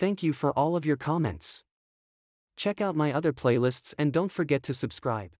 Thank you for all of your comments. Check out my other playlists and don't forget to subscribe.